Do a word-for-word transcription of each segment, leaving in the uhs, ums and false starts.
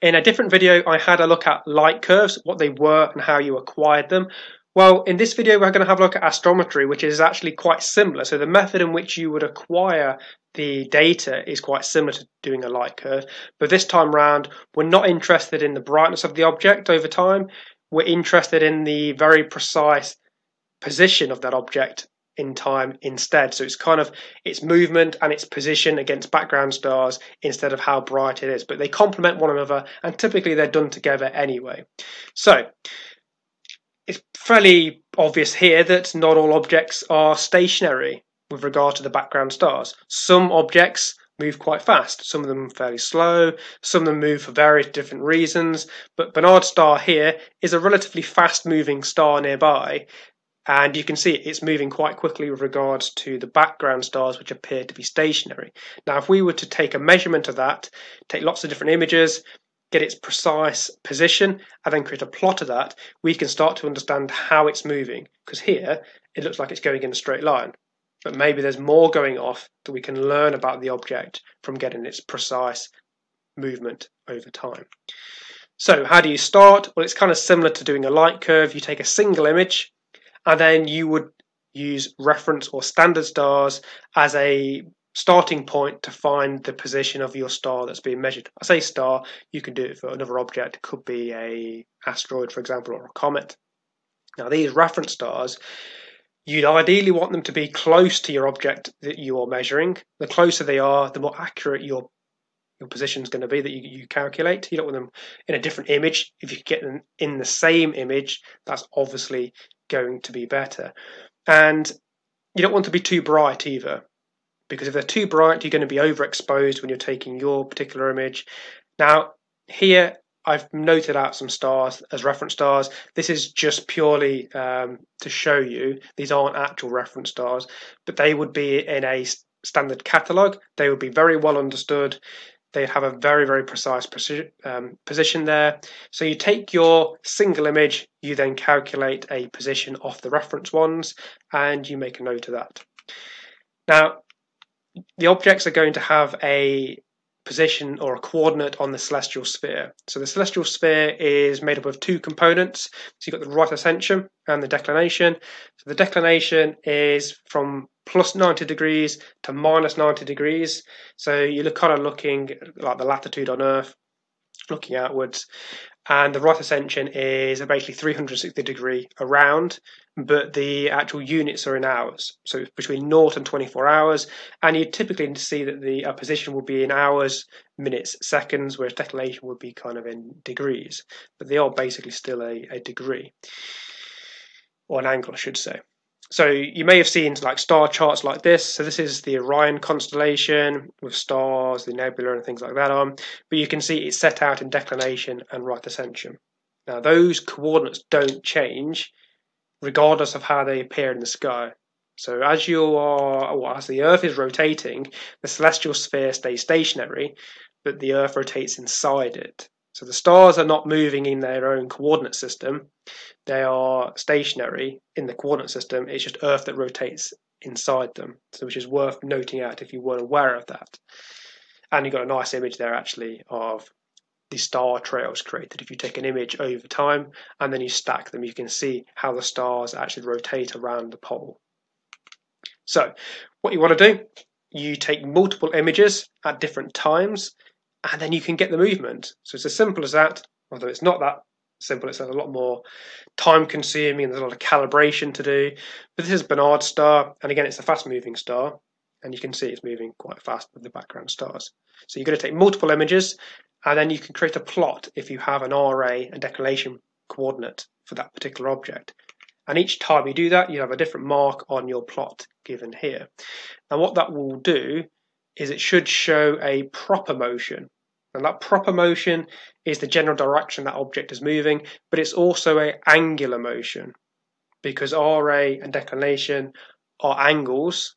In a different video, I had a look at light curves, what they were and how you acquired them. Well, in this video, we're going to have a look at astrometry, which is actually quite similar. So the method in which you would acquire the data is quite similar to doing a light curve. But this time round, we're not interested in the brightness of the object over time. We're interested in the very precise position of that object in time instead. So it's kind of its movement and its position against background stars instead of how bright it is. But they complement one another, and typically they're done together anyway. So it's fairly obvious here that not all objects are stationary with regard to the background stars. Some objects move quite fast, some of them fairly slow, some of them move for various different reasons, but Barnard's star here is a relatively fast moving star nearby, and you can see it's moving quite quickly with regards to the background stars, which appear to be stationary. Now, if we were to take a measurement of that, take lots of different images, get its precise position, and then create a plot of that, we can start to understand how it's moving, because here it looks like it's going in a straight line. But maybe there's more going off that we can learn about the object from getting its precise movement over time. So how do you start? Well, it's kind of similar to doing a light curve. You take a single image, and then you would use reference or standard stars as a starting point to find the position of your star that's being measured. I say star, you can do it for another object. It could be an asteroid, for example, or a comet. Now, these reference stars, you'd ideally want them to be close to your object that you are measuring. The closer they are, the more accurate your your position is going to be that you, you calculate. You don't want them in a different image. If you get them in the same image, that's obviously going to be better. And you don't want to be too bright either, because if they're too bright, you're going to be overexposed when you're taking your particular image. Now, here I've noted out some stars as reference stars. This is just purely um, to show you these aren't actual reference stars, but they would be in a standard catalogue. They would be very well understood. They'd have a very, very precise preci um, position there. So you take your single image, you then calculate a position off the reference ones, and you make a note of that. Now, the objects are going to have a position or a coordinate on the celestial sphere. So the celestial sphere is made up of two components. So you've got the right ascension and the declination. So the declination is from plus ninety degrees to minus ninety degrees. So you're kind of looking like the latitude on Earth, looking outwards. And the right ascension is basically three hundred sixty degree around, but the actual units are in hours. So it's between zero and twenty-four hours. And you typically see that the uh, position will be in hours, minutes, seconds, whereas declination would be kind of in degrees. But they are basically still a, a degree, or an angle, I should say. So you may have seen like star charts like this. So this is the Orion constellation with stars, the nebula and things like that on. But you can see it's set out in declination and right ascension. Now, those coordinates don't change regardless of how they appear in the sky. So as you are, well, as the Earth is rotating, the celestial sphere stays stationary, but the Earth rotates inside it. So the stars are not moving in their own coordinate system. They are stationary in the coordinate system. It's just Earth that rotates inside them, so which is worth noting out if you weren't aware of that. And you've got a nice image there, actually, of the star trails created. If you take an image over time and then you stack them, you can see how the stars actually rotate around the pole. So what you want to do, you take multiple images at different times, and then you can get the movement. So it's as simple as that, although it's not that simple. It's a lot more time consuming and there's a lot of calibration to do. But this is Barnard's star, and again, it's a fast moving star, and you can see it's moving quite fast with the background stars. So you're going to take multiple images, and then you can create a plot if you have an R A and declination coordinate for that particular object. And each time you do that, you have a different mark on your plot given here. And what that will do is it should show a proper motion. And that proper motion is the general direction that object is moving, but it's also an angular motion, because R A and declination are angles.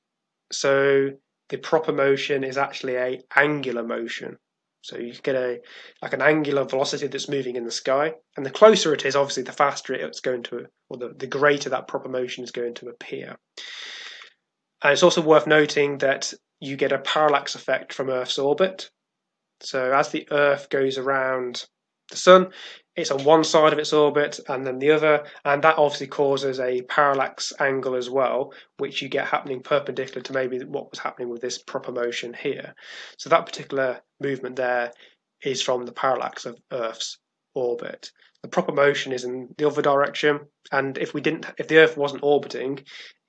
So the proper motion is actually an angular motion. So you get a like an angular velocity that's moving in the sky. And the closer it is, obviously, the faster it's going to, or the, the greater that proper motion is going to appear. And it's also worth noting that you get a parallax effect from Earth's orbit. So as the Earth goes around the Sun, it's on one side of its orbit and then the other, and that obviously causes a parallax angle as well, which you get happening perpendicular to maybe what was happening with this proper motion here. So that particular movement there is from the parallax of Earth's orbit. The proper motion is in the other direction, and if we didn't, if the Earth wasn't orbiting,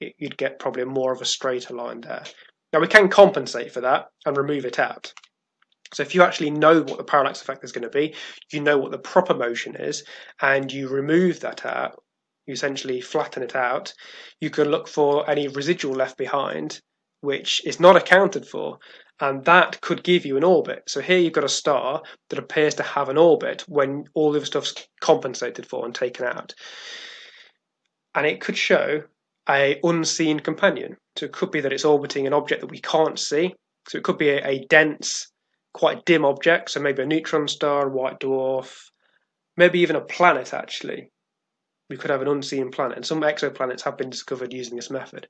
it, you'd get probably more of a straighter line there. Now we can compensate for that and remove it out. So if you actually know what the parallax effect is going to be, you know what the proper motion is, and you remove that out, you essentially flatten it out, you can look for any residual left behind, which is not accounted for, and that could give you an orbit. So here you've got a star that appears to have an orbit when all the other stuff's compensated for and taken out. And it could show an unseen companion. So it could be that it's orbiting an object that we can't see. So it could be a, a dense, quite dim object, so maybe a neutron star, a white dwarf, maybe even a planet actually. We could have an unseen planet, and some exoplanets have been discovered using this method,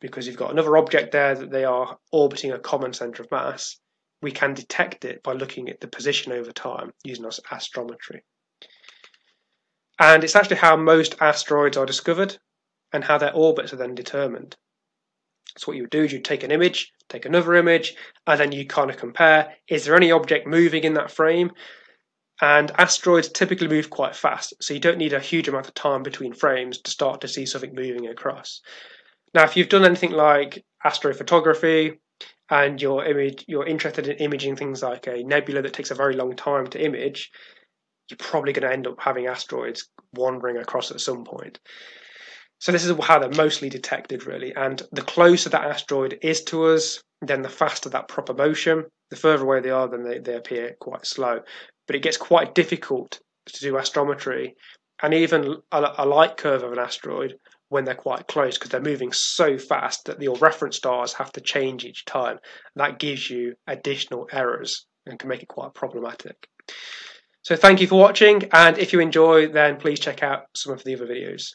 because you've got another object there that they are orbiting a common centre of mass. We can detect it by looking at the position over time using our astrometry. And it's actually how most asteroids are discovered and how their orbits are then determined. So what you would do is you'd take an image, take another image, and then you kind of compare, is there any object moving in that frame? And asteroids typically move quite fast, so you don't need a huge amount of time between frames to start to see something moving across. Now, if you've done anything like astrophotography and your image, you're interested in imaging things like a nebula that takes a very long time to image, you're probably going to end up having asteroids wandering across at some point. So this is how they're mostly detected, really. And the closer that asteroid is to us, then the faster that proper motion. The further away they are, then they, they appear quite slow. But it gets quite difficult to do astrometry and even a, a light curve of an asteroid when they're quite close, because they're moving so fast that your reference stars have to change each time. And that gives you additional errors and can make it quite problematic. So thank you for watching, and if you enjoy, then please check out some of the other videos.